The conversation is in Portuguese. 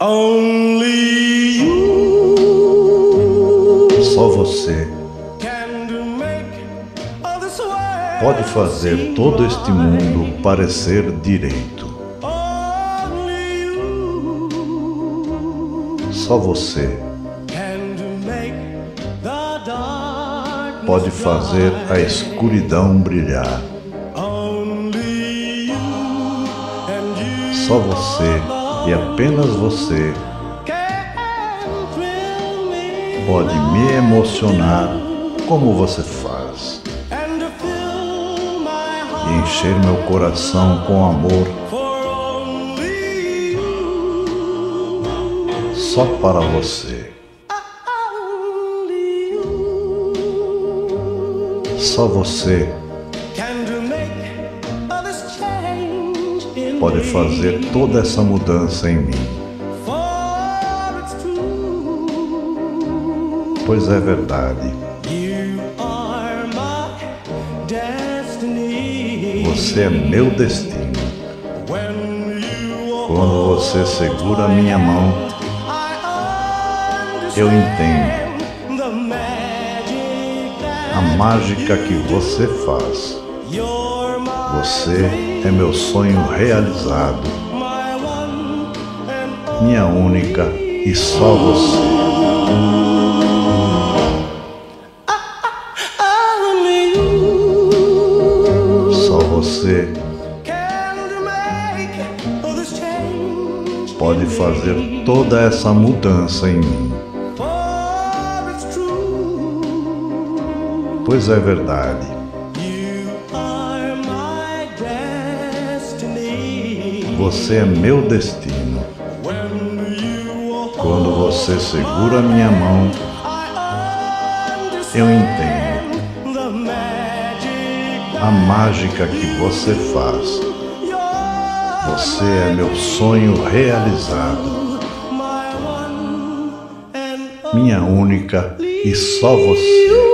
Only you. Só você pode fazer todo este mundo parecer direito. Só você pode fazer a escuridão brilhar. Só você e apenas você pode me emocionar como você faz e encher meu coração com amor. Só para você. Só você pode fazer toda essa mudança em mim. Pois é verdade. Você é meu destino. Quando você segura a minha mão, eu entendo a mágica que você faz. Você é meu sonho realizado, minha única e só você. Só você pode fazer toda essa mudança em mim. Pois é verdade. Você é meu destino. Quando você segura minha mão, eu entendo a mágica que você faz. Você é meu sonho realizado, minha única e só você.